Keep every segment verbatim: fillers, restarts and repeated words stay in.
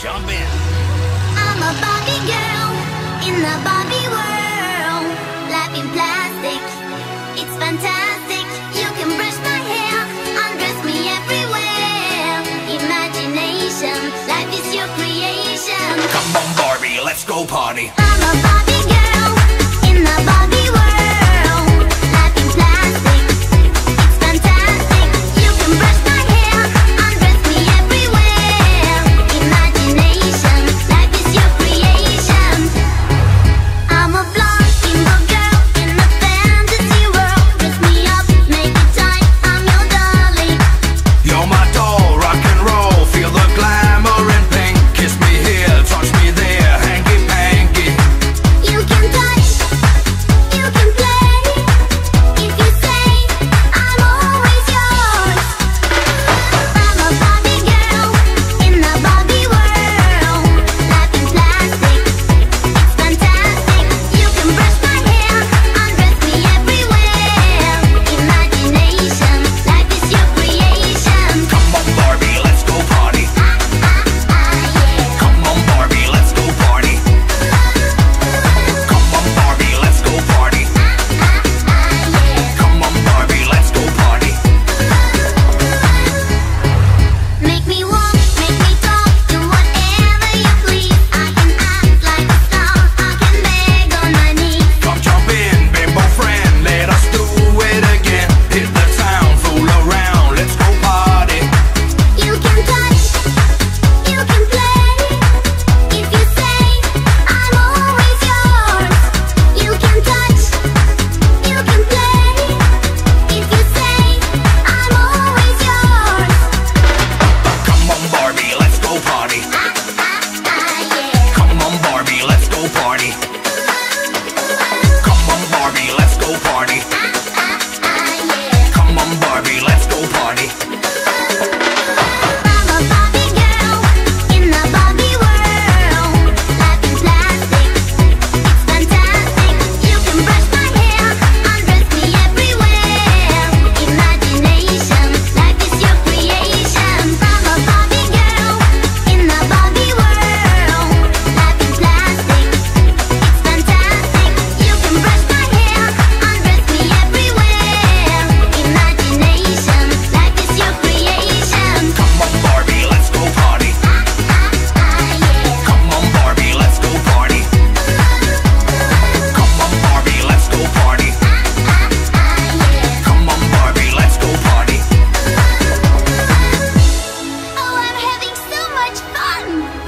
Jump in. I'm a Barbie girl in the Barbie world. Life in plastic, it's fantastic. You can brush my hair, undress me everywhere. Imagination, life is your creation. Come on, Barbie, let's go party. I'm a Barbie girl in the Barbie world.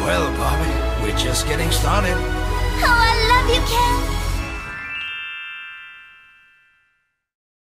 Well, Barbie, we're just getting started. Oh, I love you, Ken.